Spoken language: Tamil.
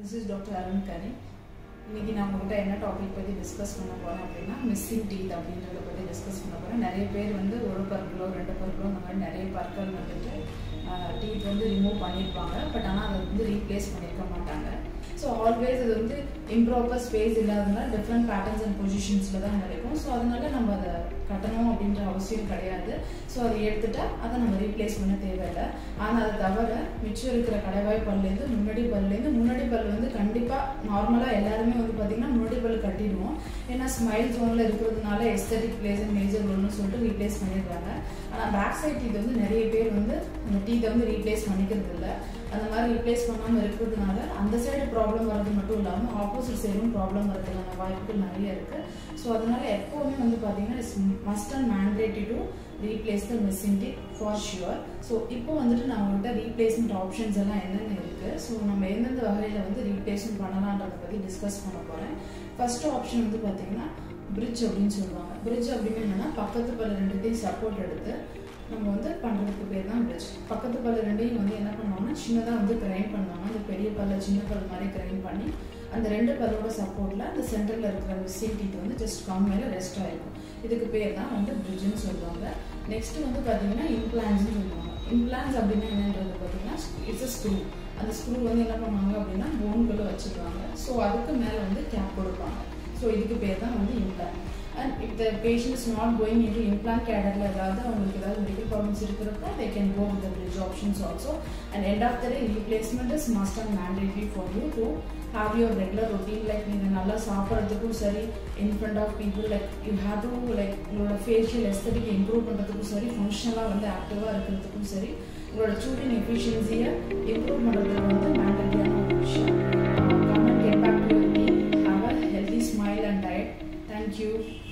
This is Dr Arun Kani. இன்னைக்கு நாம கிட்ட என்ன டாபிக் பத்தி டிஸ்கஸ் பண்ண போறோம் அப்படினா மிஸ்ஸிங் டீத் அப்படிங்கறத பத்தி டிஸ்கஸ் பண்ண போறோம். நிறைய பேர் வந்து ஒரு பற்களோ ரெண்டு பற்களோ அந்த மாதிரி நிறைய பற்கள் வந்துட்டு டீத் வந்து ரிமூவ் பண்ணிடுவாங்க. பட் ஆனா அது வந்து ரீப்ளேஸ் பண்ணிக்க மாட்டாங்க. சோ ஆல்வேஸ் இது வந்து இம்ப்ராப்பர் ஸ்பேஸ் இல்லாதனால டிஃபரண்ட் பேட்டர்ன்ஸ் அண்ட் பொசிஷன்ஸ்ல தான் இருக்கும். சோ அதனால நம்ம அத கட்டணும் அப்படிங்கற அவசியம் கிடையாது. சோ அதை எடுத்துட்டா அதை நம்ம ரீப்ளேஸ் பண்ண தேவையில்லை. ஆனால் அது தவிர மிச்சம் இருக்கிற கடைவாய் பல்லேருந்து முன்னாடி பல் வந்து கண்டிப்பாக நார்மலாக எல்லாருமே வந்து பார்த்தீங்கன்னா முன்னாடி பல் கட்டிடுவோம். ஏன்னா ஸ்மைல் ஜோனில் இருக்கிறதுனால எஸ்தெட்டிக் பிளேஸ் மேஜர் ரோல்னு சொல்லிட்டு ரீப்ளேஸ் பண்ணிடுறாங்க. ஆனால் பேக் சைட் டீத் வந்து நிறைய பேர் வந்து அந்த டீத்தை வந்து ரீப்ளேஸ் பண்ணிக்கிறது இல்லை. அந்த மாதிரி ரீப்ளேஸ் பண்ணாமல் இருக்கிறதுனால அந்த சைடு ப்ராப்ளம் வர்றது மட்டும் இல்லாமல் ஆப்போசிட் சைடும் ப்ராப்ளம் வர்றதுக்கான வாய்ப்புகள் நிறைய இருக்குது. ஸோ அதனால எப்போவுமே வந்து பார்த்தீங்கன்னா it's must and mandatory to replace the missing teeth for sure. So இப்போ வந்துட்டு நான் உங்கள்கிட்ட ரீப்ளேஸ்மெண்ட் ஆப்ஷன்ஸ் எல்லாம் என்னென்ன இருக்குது, ஸோ நம்ம எந்தெந்த வகையில் வந்து ரீப்ளேஸ்மெண்ட் பண்ணலான்றதை பற்றி டிஸ்கஸ் பண்ண போகிறேன். ஃபஸ்ட்டு ஆப்ஷன் வந்து பார்த்தீங்கன்னா பிரிட்ஜ் அப்படின்னு சொல்லுவாங்க. பிரிட்ஜ் அப்படின்னு என்னென்னா பக்கத்து பல ரெண்டுத்தையும் சப்போர்ட் எடுத்து நம்ம வந்து பண்ணுறதுக்கு பேர் தான் பிரிட்ஜ். பக்கத்து பல ரெண்டையும் வந்து என்ன பண்ணுவாங்கன்னா சின்னதாக வந்து கிரைண்ட் பண்ணுவாங்க. அந்த பெரிய பல்ல சின்ன பல் மாதிரி கிரைண்ட் பண்ணி அந்த ரெண்டு பல்லோட சப்போர்ட்டில் அந்த சென்டரில் இருக்கிற மிஸ்ஸிங் டீத் வந்து ஜஸ்ட் கம்மியில் ரெஸ்ட் ஆகிருக்கும். இதுக்கு பேர் தான் வந்து பிரிட்ஜுன்னு சொல்லுவாங்க. நெக்ஸ்ட்டு வந்து பார்த்தீங்கன்னா இம்ப்ளான்ட்ஸ்னு சொல்லுவாங்க. இம்ப்ளான்ட்ஸ் அப்படின்னா என்னன்றது பார்த்தீங்கன்னா இட்ஸ் அ ஸ்க்ரூ. அந்த ஸ்க்ரூ வந்து என்ன பண்ணுவாங்க அப்படின்னா போன்களை வச்சுருவாங்க. ஸோ அதுக்கு மேலே வந்து கேப் கொடுப்பாங்க. ஸோ இதுக்கு பேர் தான் வந்து implant. And if the patient is not going into implant கேடரில் ஏதாவது அவங்களுக்கு ஏதாவது மெடிக்கல் ப்ராப்ளம்ஸ் இருக்கிறப்ப they can go with the bridge options also. And end of the day replacement is must and mandatory for you to have your regular routine. Like நீங்கள் நல்லா சாப்பிட்றதுக்கும் சரி, in front of people like you have to like உங்களோட facial aesthetic improve பண்ணுறதுக்கும் சரி, ஃபங்க்ஷனலாக வந்து ஆக்டிவாக இருக்கிறதுக்கும் சரி, உங்களோட children efficiency-ஐ improve பண்ணுறதுக்கு வந்து mandatory-ஆன ஒரு விஷயம். Come and get back to your team. Have a healthy smile and diet. Thank you.